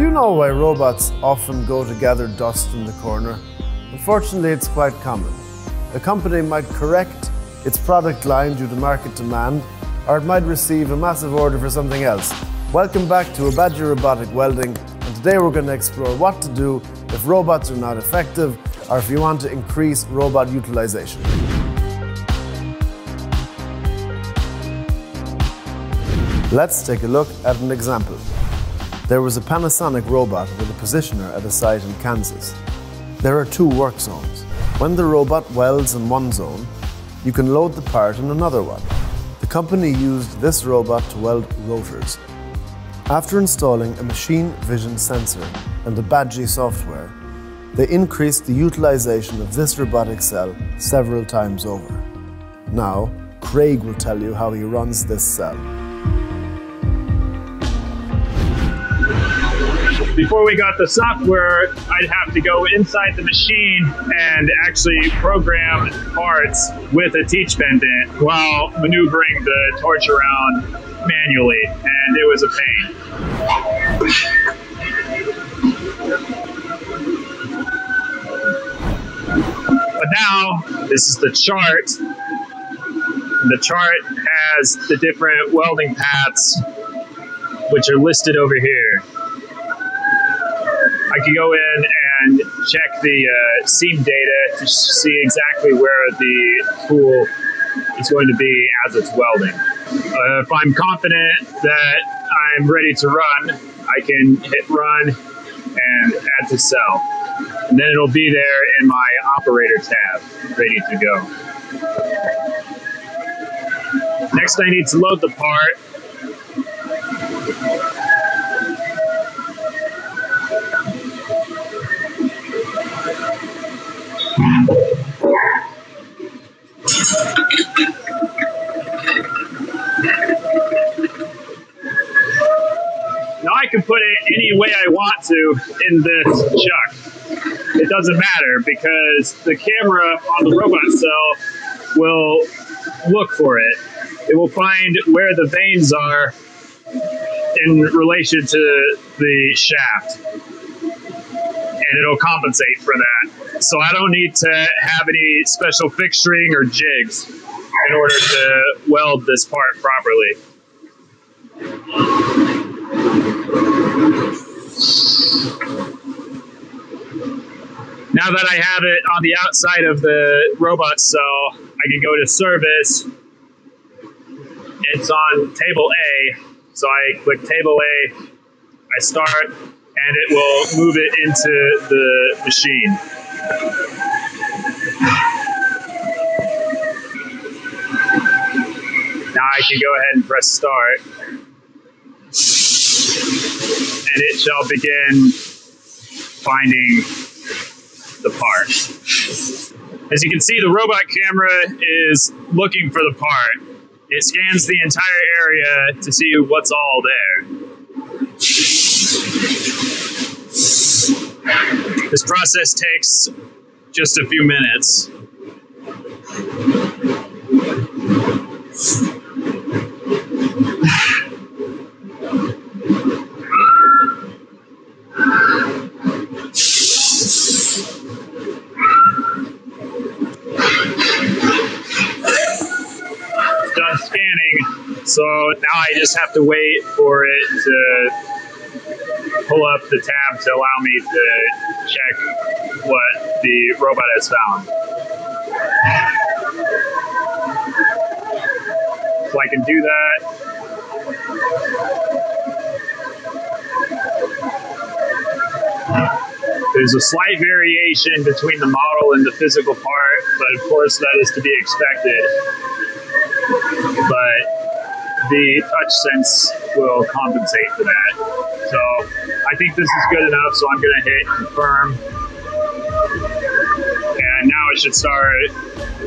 Do you know why robots often go to gather dust in the corner? Unfortunately, it's quite common. A company might correct its product line due to market demand, or it might receive a massive order for something else. Welcome back to ABAGY Robotic Welding, and today we're going to explore what to do if robots are not effective, or if you want to increase robot utilization. Let's take a look at an example. There was a Panasonic robot with a positioner at a site in Kansas. There are two work zones. When the robot welds in one zone, you can load the part in another one. The company used this robot to weld rotors. After installing a machine vision sensor and the ABAGY software, they increased the utilization of this robotic cell several times over. Now, Craig will tell you how he runs this cell. Before we got the software, I'd have to go inside the machine and actually program parts with a teach pendant while maneuvering the torch around manually, and it was a pain. But now, this is the chart. The chart has the different welding paths, which are listed over here. I can go in and check the seam data to see exactly where the tool is going to be as it's welding. If I'm confident that I'm ready to run, I can hit run and add to cell. And then it'll be there in my operator tab, ready to go. Next, I need to load the part. Now I can put it any way I want to in this chuck. It doesn't matter because the camera on the robot cell will look for it. It will find where the vanes are in relation to the shaft, and it'll compensate for that. So I don't need to have any special fixturing or jigs in order to weld this part properly. Now that I have it on the outside of the robot cell, I can go to service. It's on table A, so I click table A, I start, and it will move it into the machine. Now I can go ahead and press start, and it shall begin finding the part. As you can see, the robot camera is looking for the part. It scans the entire area to see what's all there. This process takes just a few minutes. It's done scanning, so now I just have to wait for it to pull up the tab to allow me to check what the robot has found. So I can do that. There's a slight variation between the model and the physical part, but of course that is to be expected. But the touch sense will compensate for that. So I think this is good enough, so I'm gonna hit confirm. And now it should start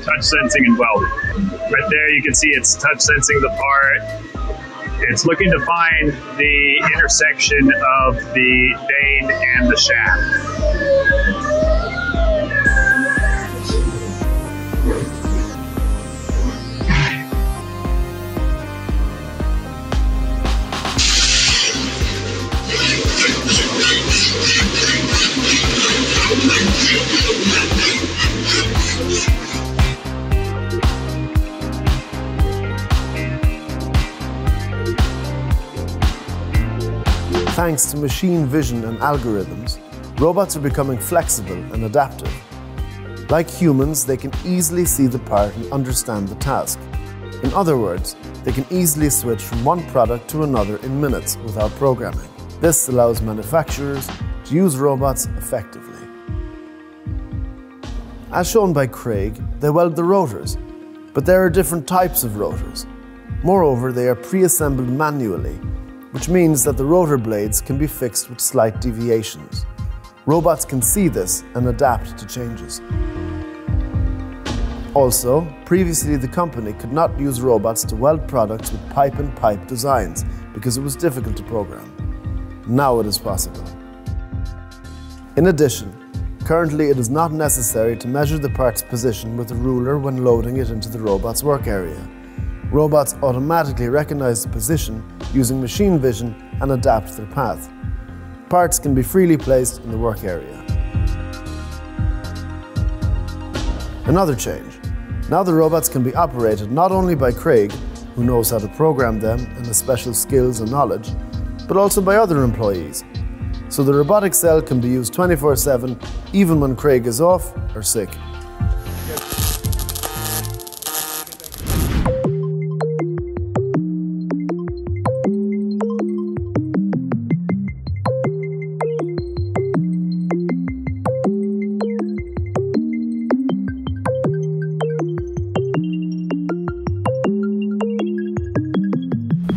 touch sensing and welding. Right there you can see it's touch sensing the part. It's looking to find the intersection of the vein and the shaft. Thanks to machine vision and algorithms, robots are becoming flexible and adaptive. Like humans, they can easily see the part and understand the task. In other words, they can easily switch from one product to another in minutes without programming. This allows manufacturers to use robots effectively. As shown by Craig, they weld the rotors, but there are different types of rotors. Moreover, they are pre-assembled manually, which means that the rotor blades can be fixed with slight deviations. Robots can see this and adapt to changes. Also, previously the company could not use robots to weld products with pipe-in-pipe designs because it was difficult to program. Now it is possible. In addition, currently, it is not necessary to measure the part's position with a ruler when loading it into the robot's work area. Robots automatically recognize the position using machine vision and adapt their path. Parts can be freely placed in the work area. Another change. Now the robots can be operated not only by Craig, who knows how to program them and has special skills and knowledge, but also by other employees. So the robotic cell can be used 24/7, even when Craig is off or sick.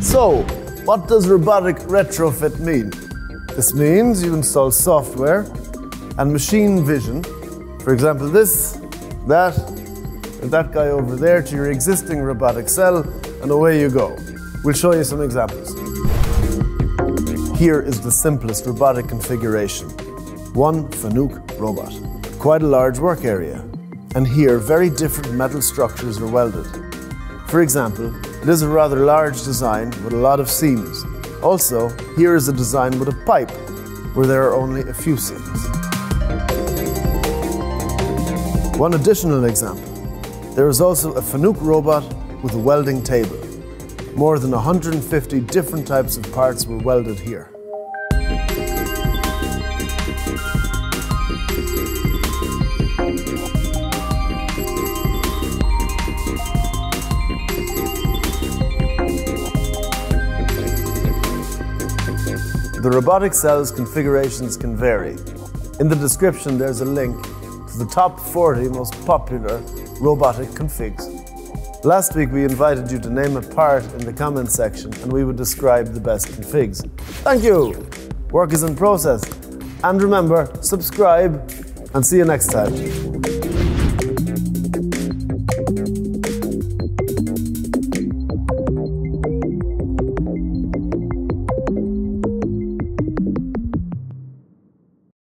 So, what does robotic retrofit mean? This means you install software and machine vision, for example this, that, and that guy over there to your existing robotic cell, and away you go. We'll show you some examples. Here is the simplest robotic configuration. One Fanuc robot. Quite a large work area. And here very different metal structures are welded. For example, it is a rather large design with a lot of seams. Also, here is a design with a pipe, where there are only a few seams. One additional example. There is also a Fanuc robot with a welding table. More than 150 different types of parts were welded here. The robotic cell's configurations can vary. In the description there's a link to the top 40 most popular robotic configs. Last week we invited you to name a part in the comment section and we would describe the best configs. Thank you! Work is in process. And remember, subscribe and see you next time.